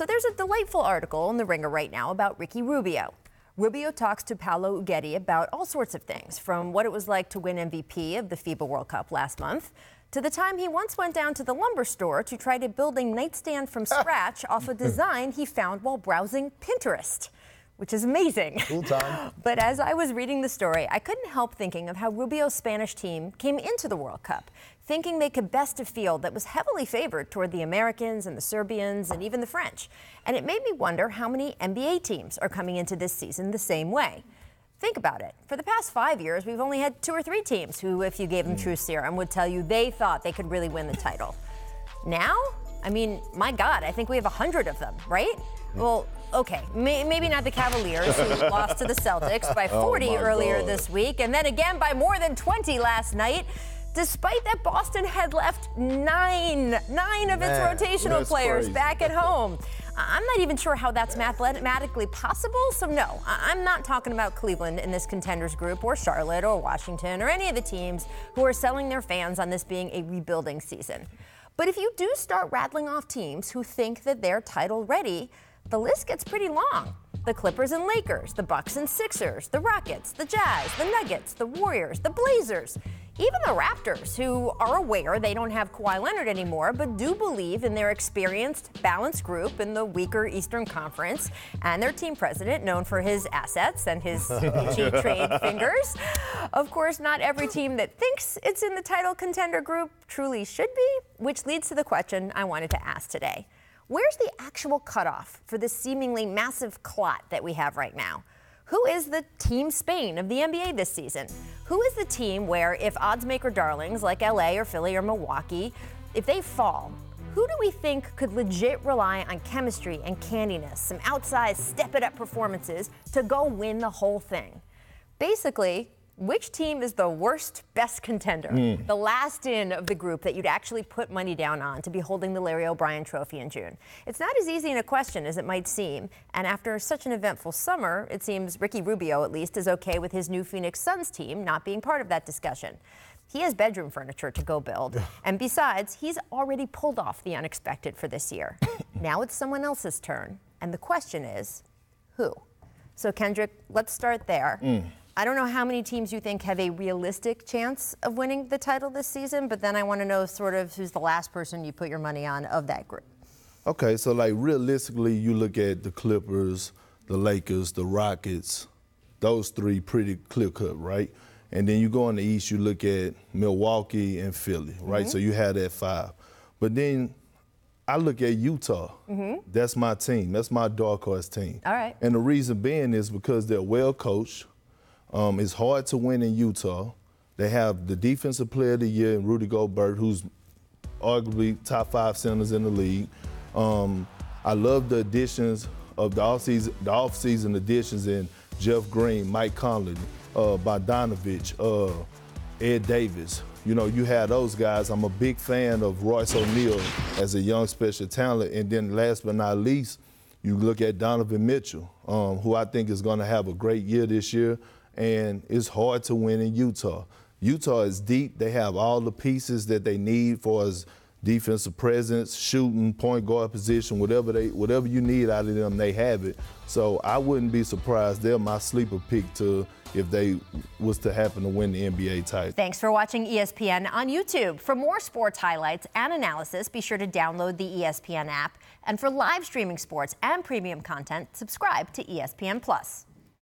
So there's a delightful article in The Ringer right now about Ricky Rubio. Rubio talks to Paolo Ughetti about all sorts of things, from what it was like to win MVP of the FIBA World Cup last month, to the time he once went down to the lumber store to try to build a nightstand from scratch off a design he found while browsing Pinterest, which is amazing. Cool time. But as I was reading the story, I couldn't help thinking of how Rubio's Spanish team came into the World Cup, thinking they could best a field that was heavily favored toward the Americans and the Serbians and even the French. And it made me wonder how many NBA teams are coming into this season the same way. Think about it. For the past 5 years, we've only had 2 or 3 teams who, if you gave them truth serum, would tell you they thought they could really win the title. Now? I mean, my God, I think we have 100 of them, right? Well, okay, maybe not the Cavaliers, who lost to the Celtics by 40 earlier this week, and then again by more than 20 last night, despite that Boston had left nine of its rotational players back at home. I'm not even sure how that's mathematically possible, so no, I'm not talking about Cleveland in this contenders group, or Charlotte, or Washington, or any of the teams who are selling their fans on this being a rebuilding season. But if you do start rattling off teams who think that they're title ready, the list gets pretty long. The Clippers and Lakers, the Bucks and Sixers, the Rockets, the Jazz, the Nuggets, the Warriors, the Blazers, even the Raptors, who are aware they don't have Kawhi Leonard anymore, but do believe in their experienced, balanced group in the weaker Eastern Conference, and their team president, known for his assets and his peachy trade fingers. Of course, not every team that thinks it's in the title contender group truly should be, which leads to the question I wanted to ask today. Where's the actual cutoff for this seemingly massive clot that we have right now? Who is the Team Spain of the NBA this season? Who is the team where, if oddsmaker darlings like LA or Philly or Milwaukee, if they fall, who do we think could legit rely on chemistry and candiness, some outsized step-it-up performances to go win the whole thing? Basically, which team is the worst, best contender, the last in of the group that you'd actually put money down on to be holding the Larry O'Brien trophy in June? It's not as easy in a question as it might seem, and after such an eventful summer, it seems Ricky Rubio, at least, is okay with his new Phoenix Suns team not being part of that discussion. He has bedroom furniture to go build, and besides, he's already pulled off the unexpected for this year. Now it's someone else's turn, and the question is, who? So, Kendrick, let's start there. I don't know how many teams you think have a realistic chance of winning the title this season, but then I want to know sort of who's the last person you put your money on of that group. Okay, so like realistically, you look at the Clippers, the Lakers, the Rockets, those three pretty clear-cut, right? And then you go in the East, you look at Milwaukee and Philly, right? So you have that 5. But then I look at Utah. That's my team. That's my dark horse team. All right. And the reason being is because they're well-coached. It's hard to win in Utah. They have the defensive player of the year in Rudy Gobert, who's arguably top 5 centers in the league. I love the additions of the offseason additions in Jeff Green, Mike Conley, Bogdanovich, Ed Davis. You know, you had those guys. I'm a big fan of Royce O'Neal as a young special talent. And then last but not least, you look at Donovan Mitchell, who I think is going to have a great year this year. And it's hard to win in Utah. Utah is deep. They have all the pieces that they need for as defensive presence, shooting, point guard position, whatever you need out of them, they have it. So I wouldn't be surprised. They're my sleeper pick if they was to happen to win the NBA title. Thanks for watching ESPN on YouTube. For more sports highlights and analysis, be sure to download the ESPN app. And for live streaming sports and premium content, subscribe to ESPN+.